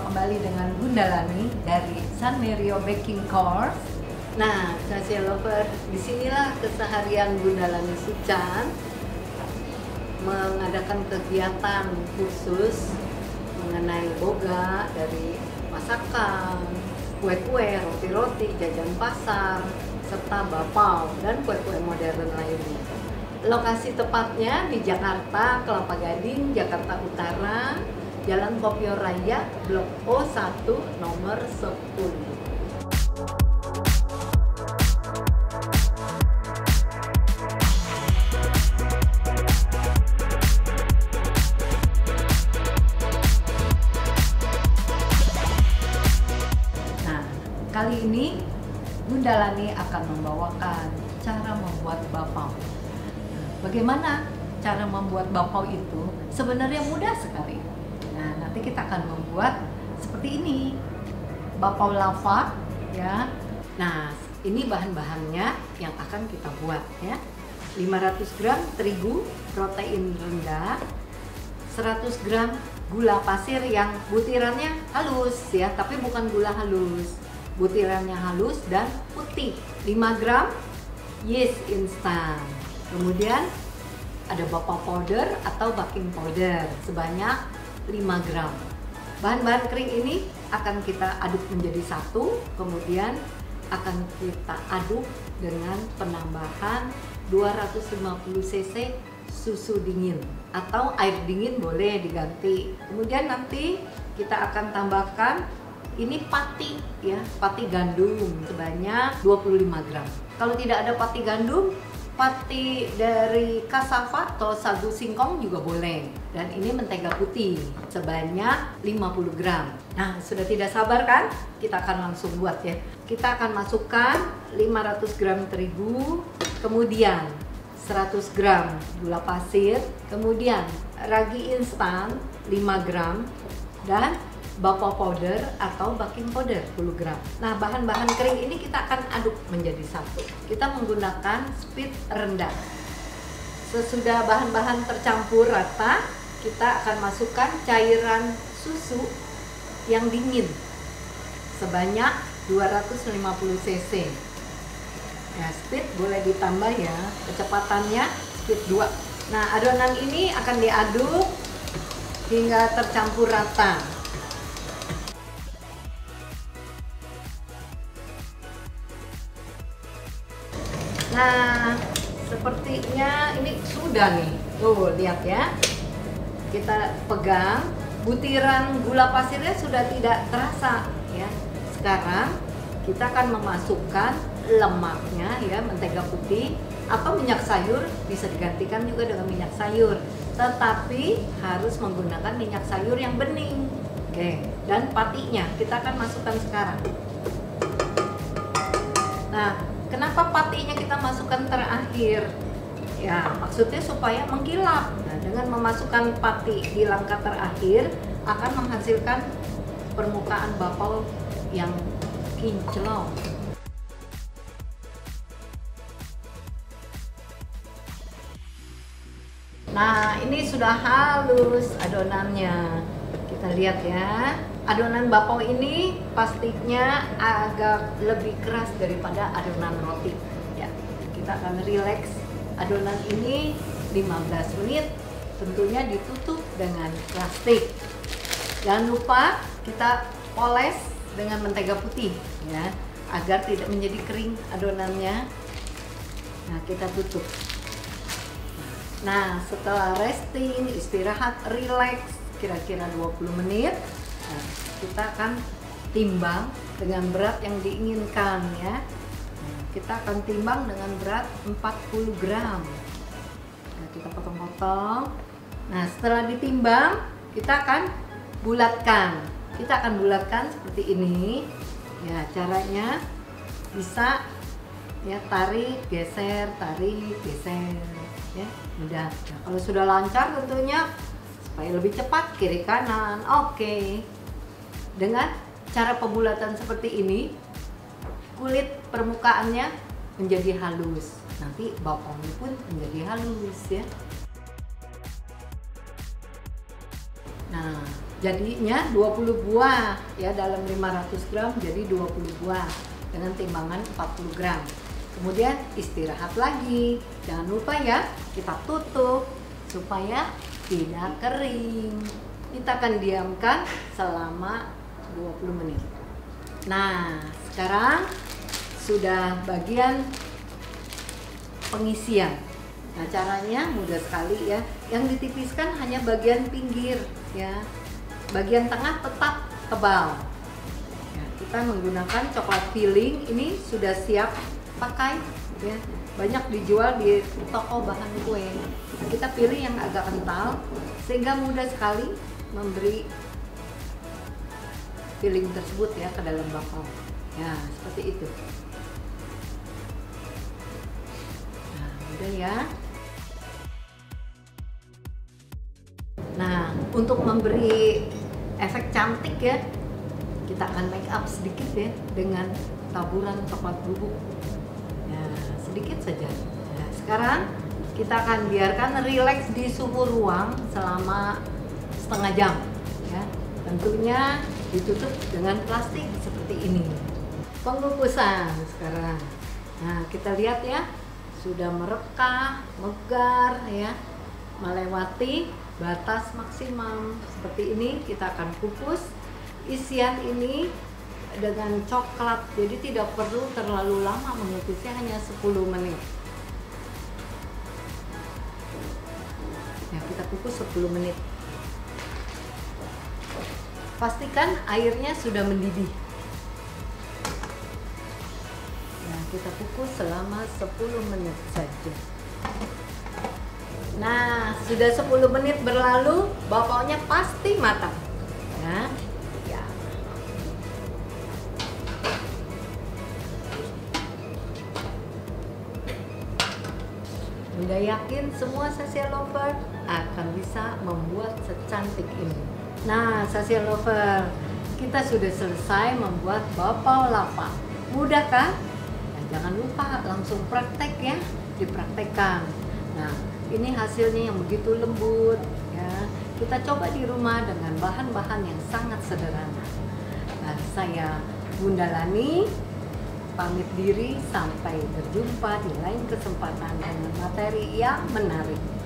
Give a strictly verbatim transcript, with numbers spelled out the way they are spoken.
berjumpa kembali dengan Bunda Lanny dari San Merio Baking Course. Nah, Sasya Lover, disinilah keseharian Bunda Lanny Soechan mengadakan kegiatan khusus mengenai boga dari masakan, kue-kue, roti-roti, jajan pasar, serta bakpao dan kue-kue modern lainnya. Lokasi tepatnya di Jakarta, Kelapa Gading, Jakarta Utara, Jalan Popio Raya, Blok O satu, nomor sepuluh. Nah, kali ini Bunda Lanny akan membawakan cara membuat bakpao. Bagaimana cara membuat bakpao itu? Sebenarnya mudah sekali. Nah, nanti kita akan membuat seperti ini, bakpao lava, ya. Nah, ini bahan-bahannya yang akan kita buat, ya. lima ratus gram terigu protein rendah, seratus gram gula pasir yang butirannya halus, ya, tapi bukan gula halus. Butirannya halus dan putih. lima gram yeast instan. Kemudian ada bakpao powder atau baking powder sebanyak lima gram. Bahan-bahan kering ini akan kita aduk menjadi satu, kemudian akan kita aduk dengan penambahan dua ratus lima puluh cc susu dingin atau air dingin, boleh diganti. Kemudian nanti kita akan tambahkan ini pati, ya, pati gandum sebanyak dua puluh lima gram. Kalau tidak ada pati gandum, pati dari cassava atau sagu singkong juga boleh. Dan ini mentega putih sebanyak lima puluh gram. Nah, sudah tidak sabar kan? Kita akan langsung buat, ya. Kita akan masukkan lima ratus gram terigu, kemudian seratus gram gula pasir, kemudian ragi instan lima gram, dan bakpao powder atau baking powder sepuluh gram. Nah, bahan-bahan kering ini kita akan aduk menjadi satu. Kita menggunakan speed rendah. Sesudah bahan-bahan tercampur rata, kita akan masukkan cairan susu yang dingin sebanyak dua ratus lima puluh cc. Ya, speed boleh ditambah, ya. Kecepatannya speed dua. Nah, adonan ini akan diaduk hingga tercampur rata. Nah, sepertinya ini sudah nih. Tuh, lihat ya. Kita pegang, butiran gula pasirnya sudah tidak terasa, ya. Sekarang kita akan memasukkan lemaknya, ya, mentega putih atau minyak sayur, bisa digantikan juga dengan minyak sayur. Tetapi harus menggunakan minyak sayur yang bening. Oke, dan patinya kita akan masukkan sekarang. Nah, kenapa patinya kita masukkan terakhir? Ya, maksudnya supaya mengkilap. Nah, dengan memasukkan pati di langkah terakhir akan menghasilkan permukaan bakpao yang kinclong. Nah, ini sudah halus adonannya. Kita lihat ya. Adonan bakpao ini pastinya agak lebih keras daripada adonan roti, ya. Kita akan relax adonan ini lima belas menit, tentunya ditutup dengan plastik. Jangan lupa kita oles dengan mentega putih, ya, agar tidak menjadi kering adonannya. Nah, kita tutup. Nah, setelah resting, istirahat, relax kira-kira dua puluh menit, nah, kita akan timbang dengan berat yang diinginkan, ya. Nah, kita akan timbang dengan berat empat puluh gram. Nah, kita potong-potong. Nah, setelah ditimbang, kita akan bulatkan. Kita akan bulatkan seperti ini. Ya, caranya bisa, ya, tarik, geser, tarik, geser, ya, mudah. Nah, kalau sudah lancar tentunya supaya lebih cepat, kiri kanan. Oke. Dengan cara pembulatan seperti ini, kulit permukaannya menjadi halus. Nanti bakpaonya pun menjadi halus, ya. Nah, jadinya dua puluh buah ya, dalam lima ratus gram jadi dua puluh buah dengan timbangan empat puluh gram. Kemudian istirahat lagi, jangan lupa ya, kita tutup supaya tidak kering. Kita akan diamkan selama dua puluh menit. Nah, sekarang sudah bagian pengisian. Nah, caranya mudah sekali ya. Yang ditipiskan hanya bagian pinggir ya. Bagian tengah tetap tebal. Nah, kita menggunakan coklat filling, ini sudah siap pakai ya. Banyak dijual di toko bahan kue. Kita pilih yang agak kental sehingga mudah sekali memberi filling tersebut ya ke dalam bakpao. Ya, seperti itu. Nah, udah ya. Nah, untuk memberi efek cantik ya, kita akan make up sedikit ya dengan taburan coklat bubuk. Ya, sedikit saja. Nah, sekarang kita akan biarkan rileks di suhu ruang selama setengah jam ya. Tentunya ditutup dengan plastik seperti ini. Pengukusan sekarang. Nah, kita lihat ya, sudah merekah, megar ya, melewati batas maksimum. Seperti ini kita akan kukus isian ini dengan coklat. Jadi tidak perlu terlalu lama mengukusnya, hanya sepuluh menit. Nah, kita kukus sepuluh menit. Pastikan airnya sudah mendidih. Nah, kita kukus selama sepuluh menit saja. Nah, sudah sepuluh menit berlalu, bakpaonya pasti matang. Nah, ya. Udah yakin semua sachet lover akan bisa membuat secantik ini. Nah, sachet lover, kita sudah selesai membuat bakpao lava. Mudah kan? Nah, jangan lupa langsung praktek ya, dipraktekkan. Nah, ini hasilnya yang begitu lembut ya. Kita coba di rumah dengan bahan-bahan yang sangat sederhana. Nah, saya Bunda Lanny pamit diri, sampai berjumpa di lain kesempatan dengan materi yang menarik.